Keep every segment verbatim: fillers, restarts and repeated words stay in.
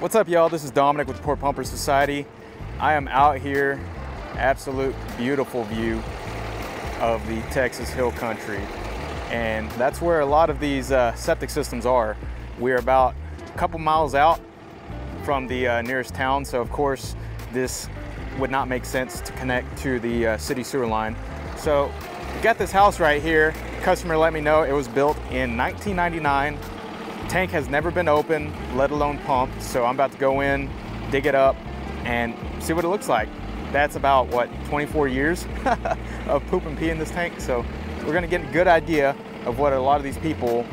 What's up, y'all? This is Dominic with Poor Pumper Society. I am out here, absolute beautiful view of the Texas Hill Country. And that's where a lot of these uh, septic systems are. We're about a couple miles out from the uh, nearest town. So of course, this would not make sense to connect to the uh, city sewer line. So we got this house right here. Customer let me know it was built in nineteen ninety-nine. Tank has never been open, let alone pumped. So I'm about to go in, dig it up, and see what it looks like. That's about, what, twenty-four years of poop and pee in this tank. So we're gonna get a good idea of what a lot of these people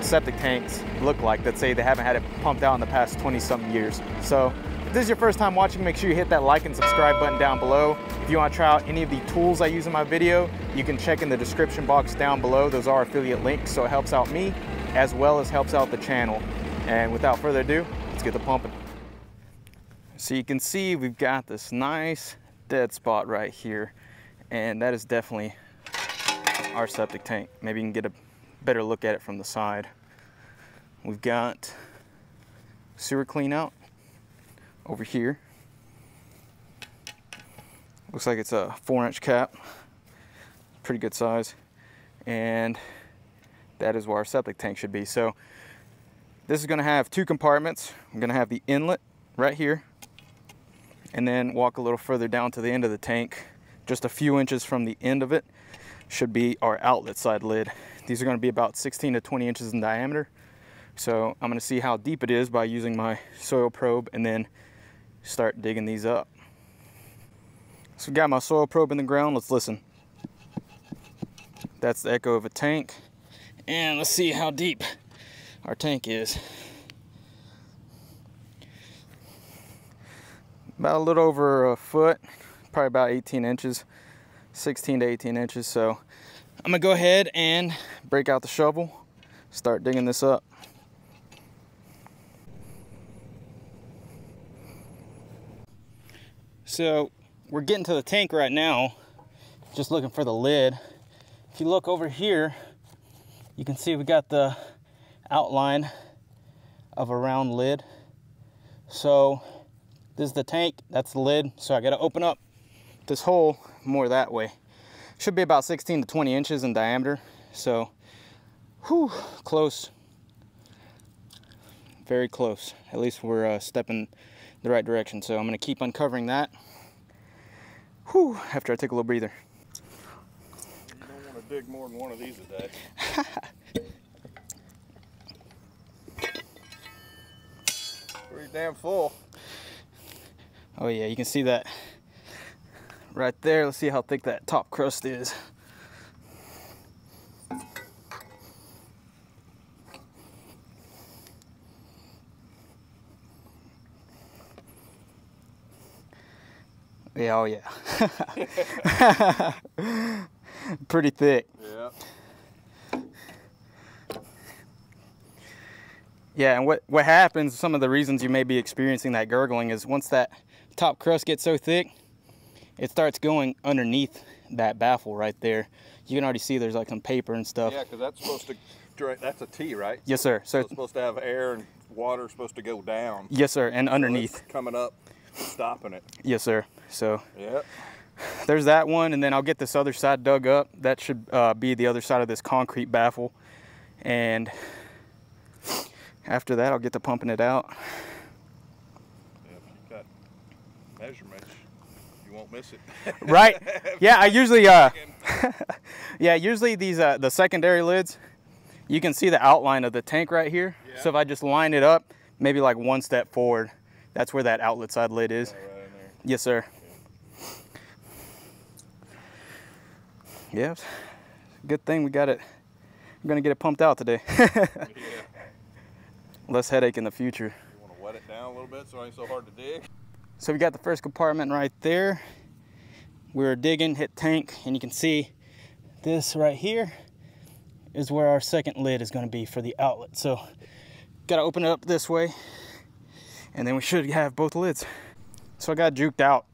septic tanks look like that say they haven't had it pumped out in the past twenty something years. So if this is your first time watching, make sure you hit that like and subscribe button down below. If you want to try out any of the tools I use in my video, you can check in the description box down below. Those are affiliate links, so it helps out me as well as helps out the channel. And without further ado, let's get the pumping. So you can see we've got this nice dead spot right here, and that is definitely our septic tank. Maybe you can get a better look at it from the side. We've got sewer clean out over here. Looks like it's a four inch cap, pretty good size. And that is where our septic tank should be. So this is gonna have two compartments. I'm gonna have the inlet right here, and then walk a little further down to the end of the tank. Just a few inches from the end of it should be our outlet side lid. These are gonna be about sixteen to twenty inches in diameter. So I'm gonna see how deep it is by using my soil probe and then start digging these up. So I've got my soil probe in the ground, let's listen. That's the echo of a tank. And let's see how deep our tank is. About a little over a foot, probably about eighteen inches, sixteen to eighteen inches. So I'm gonna go ahead and break out the shovel, start digging this up. So we're getting to the tank right now, just looking for the lid. If you look over here, you can see we got the outline of a round lid. So this is the tank, that's the lid. So I gotta open up this hole more that way. Should be about sixteen to twenty inches in diameter. So, whew, close, very close. At least we're uh, stepping the right direction. So I'm gonna keep uncovering that. Whew, after I take a little breather. You don't want to dig more than one of these a day. Pretty damn full. Oh yeah, you can see that right there. Let's see how thick that top crust is. Yeah, oh yeah. Pretty thick. Yeah. Yeah, and what, what happens, some of the reasons you may be experiencing that gurgling is once that top crust gets so thick, it starts going underneath that baffle right there. You can already see there's like some paper and stuff. Yeah, because that's supposed to, that's a T, right? Yes, sir. So, so it's supposed to have air and water supposed to go down. Yes, sir, and underneath. So it's coming up. Stopping it. Yes, sir. So yep, there's that one, and then I'll get this other side dug up. That should uh, be the other side of this concrete baffle, and after that I'll get to pumping it out. Yep, you got measurements, you won't miss it. Right. Yeah, I usually uh yeah, usually these uh the secondary lids, you can see the outline of the tank right here. Yeah. So if I just line it up maybe like one step forward, that's where that outlet side lid is. Oh, right in there. Yes, sir. Okay. Yeah, good thing we got it. I'm gonna get it pumped out today. Yeah. Less headache in the future. You wanna wet it down a little bit so it ain't so hard to dig? So we got the first compartment right there. We were digging, hit tank, and you can see this right here is where our second lid is gonna be for the outlet. So gotta open it up this way, and then we should have both lids. So I got juked out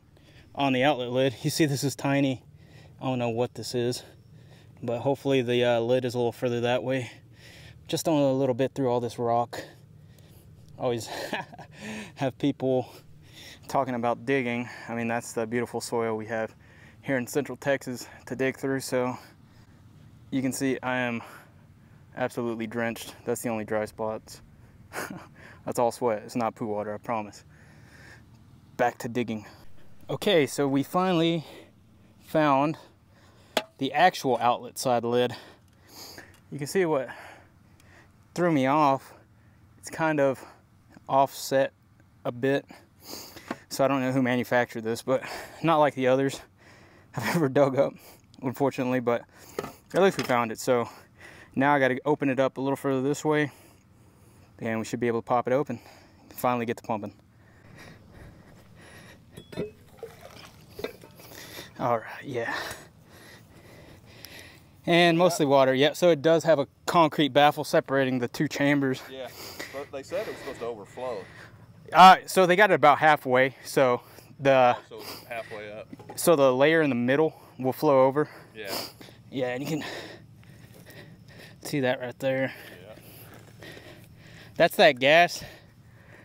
on the outlet lid. You see this is tiny. I don't know what this is, but hopefully the uh, lid is a little further that way. Just only a little bit through all this rock. always have people talking about digging. I mean, that's the beautiful soil we have here in Central Texas to dig through. So you can see I am absolutely drenched. That's the only dry spots. That's all sweat. It's not poo water, I promise. Back to digging. Okay, so we finally found the actual outlet side lid. You can see what threw me off. It's kind of offset a bit. So I don't know who manufactured this, but not like the others I've ever dug up, unfortunately, but at least we found it. So now I gotta open it up a little further this way and we should be able to pop it open and finally get to pumping. All right, yeah. And mostly water, yeah. So it does have a concrete baffle separating the two chambers. Yeah, but they said it was supposed to overflow. Uh, so they got it about halfway, so the so halfway up. So the layer in the middle will flow over. Yeah. Yeah, and you can see that right there. Yeah. That's that gas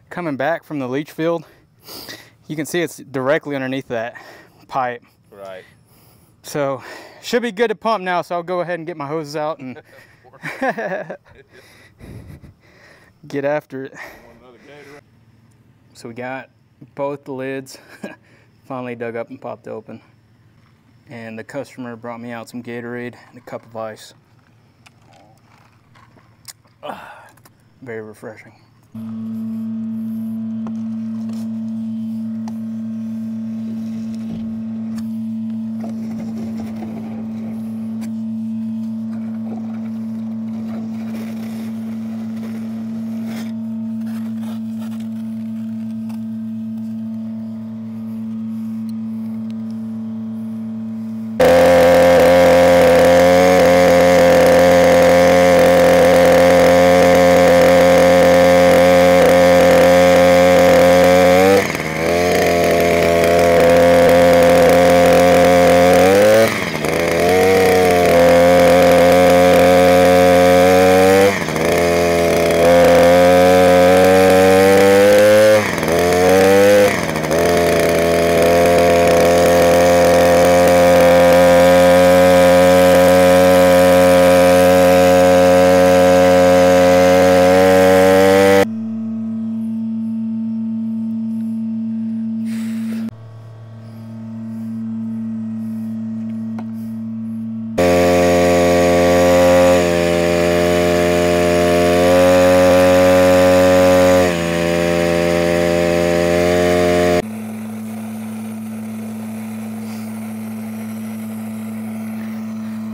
coming back from the leach field. You can see it's directly underneath that pipe. Right. So should be good to pump now. So I'll go ahead and get my hoses out and get after it. So we got both lids finally dug up and popped open. And the customer brought me out some Gatorade and a cup of ice. Uh, very refreshing.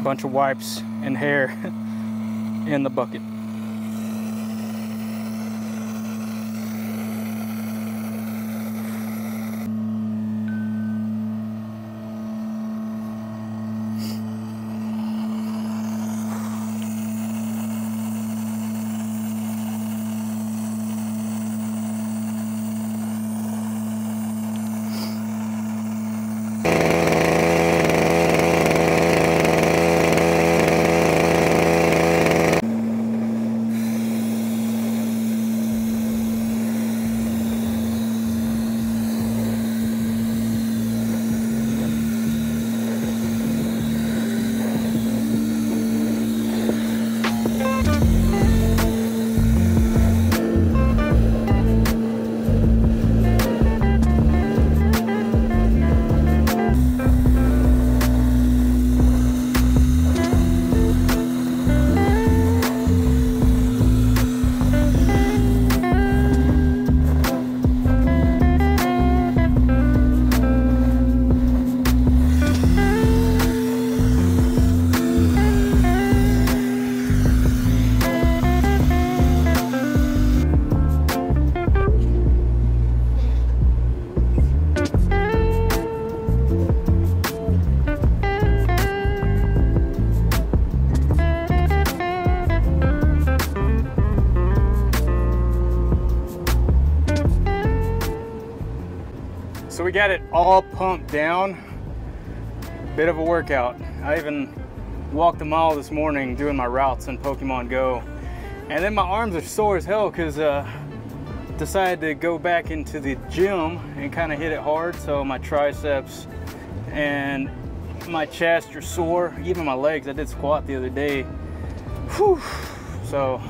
Bunch of wipes and hair in the bucket. We got it all pumped down. Bit of a workout. I even walked a mile this morning doing my routes in Pokemon Go. And then my arms are sore as hell because uh, decided to go back into the gym and kind of hit it hard, so my triceps and my chest are sore, even my legs. I did squat the other day. Whew. So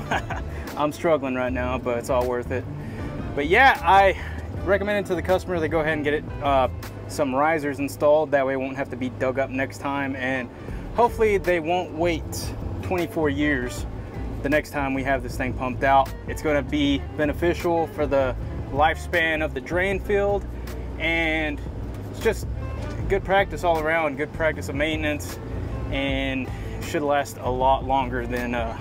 I'm struggling right now, but it's all worth it. But yeah, I recommend it to the customer. They go ahead and get it uh, some risers installed. That way it won't have to be dug up next time, and hopefully they won't wait twenty-four years the next time we have this thing pumped out. It's going to be beneficial for the lifespan of the drain field, and it's just good practice all around, good practice of maintenance, and should last a lot longer than uh,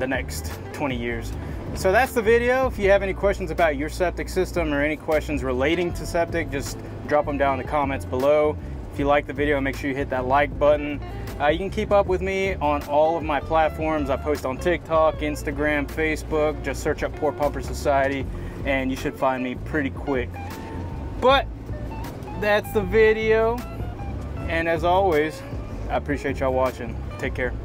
the next twenty years. So that's the video. If you have any questions about your septic system or any questions relating to septic, just drop them down in the comments below. If you like the video, make sure you hit that like button. Uh, you can keep up with me on all of my platforms. I post on TikTok, Instagram, Facebook. Just search up Poor Pumper Society and you should find me pretty quick. But that's the video, and as always, I appreciate y'all watching. Take care.